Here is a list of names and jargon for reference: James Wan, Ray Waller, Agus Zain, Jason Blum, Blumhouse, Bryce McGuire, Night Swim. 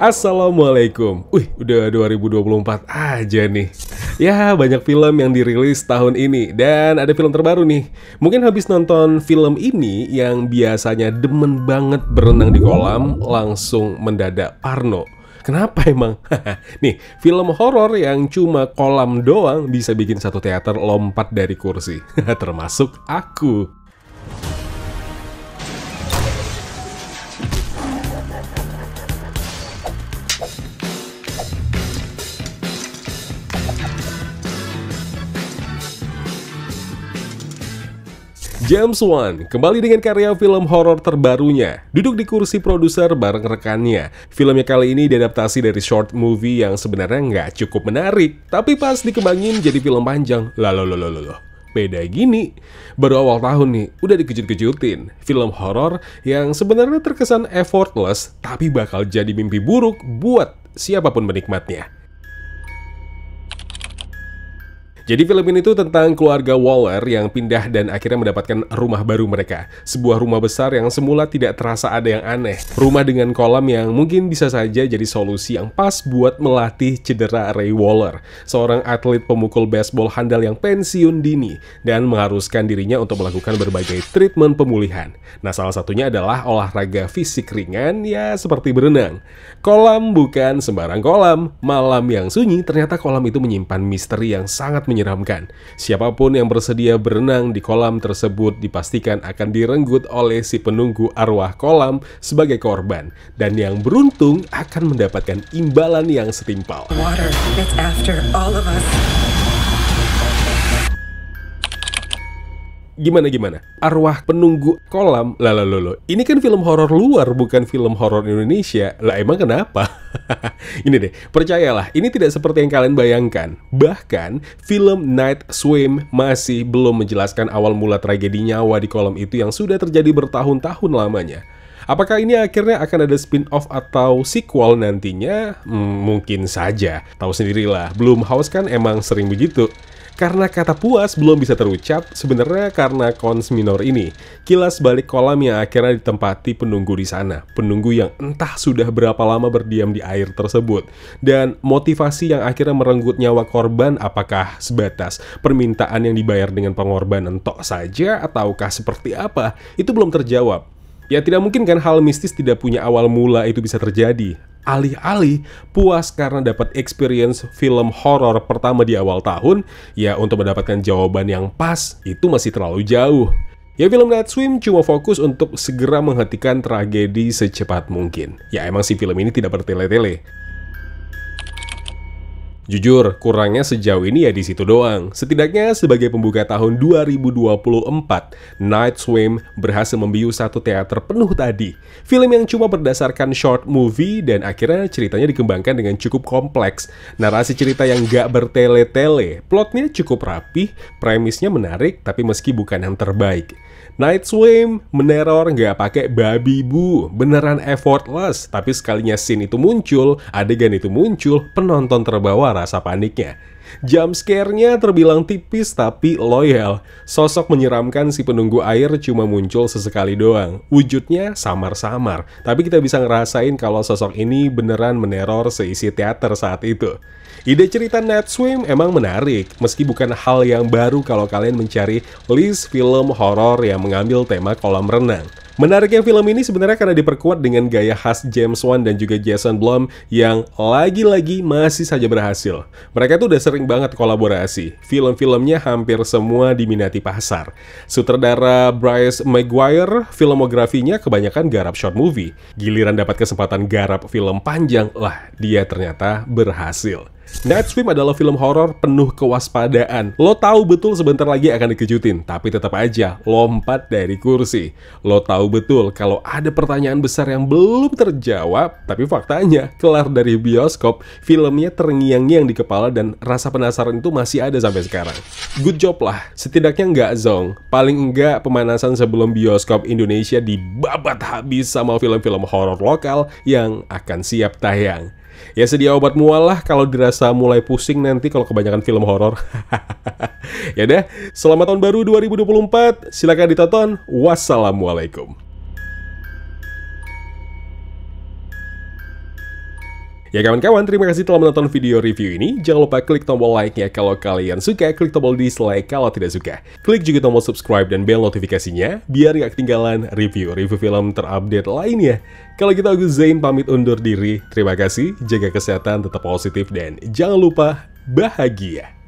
Assalamualaikum. Udah 2024 aja nih. Ya, banyak film yang dirilis tahun ini. Dan ada film terbaru nih. Mungkin habis nonton film ini yang biasanya demen banget berenang di kolam, langsung mendadak parno. Kenapa emang? Nih, film horor yang cuma kolam doang bisa bikin satu teater lompat dari kursi. Termasuk aku. James Wan kembali dengan karya film horor terbarunya, duduk di kursi produser bareng rekannya. Filmnya kali ini diadaptasi dari short movie yang sebenarnya nggak cukup menarik, tapi pas dikembangin jadi film panjang. Lalalala. Beda gini, baru awal tahun nih, udah dikejut-kejutin. Film horor yang sebenarnya terkesan effortless, tapi bakal jadi mimpi buruk buat siapapun penikmatnya. Jadi film ini tuh tentang keluarga Waller yang pindah dan akhirnya mendapatkan rumah baru mereka. Sebuah rumah besar yang semula tidak terasa ada yang aneh. Rumah dengan kolam yang mungkin bisa saja jadi solusi yang pas buat melatih cedera Ray Waller, seorang atlet pemukul baseball handal yang pensiun dini dan mengharuskan dirinya untuk melakukan berbagai treatment pemulihan. Nah, salah satunya adalah olahraga fisik ringan ya seperti berenang. Kolam bukan sembarang kolam. Malam yang sunyi ternyata kolam itu menyimpan misteri yang sangat menyeramkan. Siapapun yang bersedia berenang di kolam tersebut dipastikan akan direnggut oleh si penunggu arwah kolam sebagai korban, dan yang beruntung akan mendapatkan imbalan yang setimpal. Water, it's after all of us. Gimana? Arwah penunggu kolam? Lalalolo. Ini kan film horor luar, bukan film horor Indonesia. Lah emang kenapa? Ini deh, percayalah, ini tidak seperti yang kalian bayangkan. Bahkan, film Night Swim masih belum menjelaskan awal mula tragedi nyawa di kolam itu yang sudah terjadi bertahun-tahun lamanya. Apakah ini akhirnya akan ada spin-off atau sequel nantinya? Mungkin saja. Tahu sendirilah, Blumhouse kan emang sering begitu. Karena kata puas belum bisa terucap, sebenarnya karena cons minor ini. Kilas balik kolam yang akhirnya ditempati penunggu di sana. Penunggu yang entah sudah berapa lama berdiam di air tersebut. Dan motivasi yang akhirnya merenggut nyawa korban, apakah sebatas permintaan yang dibayar dengan pengorbanan tok saja, ataukah seperti apa? Itu belum terjawab. Ya tidak mungkin kan hal mistis tidak punya awal mula itu bisa terjadi. Alih-alih puas karena dapat experience film horor pertama di awal tahun, ya untuk mendapatkan jawaban yang pas itu masih terlalu jauh. Ya film Night Swim cuma fokus untuk segera menghentikan tragedi secepat mungkin. Ya emang si film ini tidak bertele-tele. Jujur, kurangnya sejauh ini ya di situ doang. Setidaknya sebagai pembuka tahun 2024, Night Swim berhasil membius satu teater penuh tadi. Film yang cuma berdasarkan short movie dan akhirnya ceritanya dikembangkan dengan cukup kompleks. Narasi cerita yang gak bertele-tele, plotnya cukup rapih, premisnya menarik, tapi meski bukan yang terbaik. Night Swim meneror nggak pakai babi bu, beneran effortless. Tapi sekalinya scene itu muncul, adegan itu muncul, penonton terbawa rasa paniknya. Jump scare-nya terbilang tipis tapi loyal. Sosok menyeramkan si penunggu air cuma muncul sesekali doang. Wujudnya samar-samar, tapi kita bisa ngerasain kalau sosok ini beneran meneror seisi teater saat itu. Ide cerita Night Swim emang menarik, meski bukan hal yang baru kalau kalian mencari list film horor yang mengambil tema kolam renang. Menariknya film ini sebenarnya karena diperkuat dengan gaya khas James Wan dan juga Jason Blum yang lagi-lagi masih saja berhasil. Mereka tuh udah sering banget kolaborasi, film-filmnya hampir semua diminati pasar. Sutradara Bryce McGuire, filmografinya kebanyakan garap short movie. Giliran dapat kesempatan garap film panjang, lah dia ternyata berhasil. Night Swim adalah film horor penuh kewaspadaan. Lo tahu betul sebentar lagi akan dikejutin, tapi tetap aja lompat dari kursi. Lo tahu betul kalau ada pertanyaan besar yang belum terjawab, tapi faktanya kelar dari bioskop, filmnya terngiang-ngiang di kepala dan rasa penasaran itu masih ada sampai sekarang. Good job lah, setidaknya nggak zonk. Paling enggak pemanasan sebelum bioskop Indonesia dibabat habis sama film-film horor lokal yang akan siap tayang. Ya sedia obat mual lah kalau dirasa mulai pusing nanti kalau kebanyakan film horor. Ya deh, selamat tahun baru 2024. Silakan ditonton. Wassalamualaikum. Ya kawan-kawan, terima kasih telah menonton video review ini. Jangan lupa klik tombol like-nya kalau kalian suka, klik tombol dislike kalau tidak suka. Klik juga tombol subscribe dan bel notifikasinya, biar gak ketinggalan review-review film terupdate lainnya. Kalau gitu, Agus Zain pamit undur diri. Terima kasih, jaga kesehatan, tetap positif, dan jangan lupa bahagia.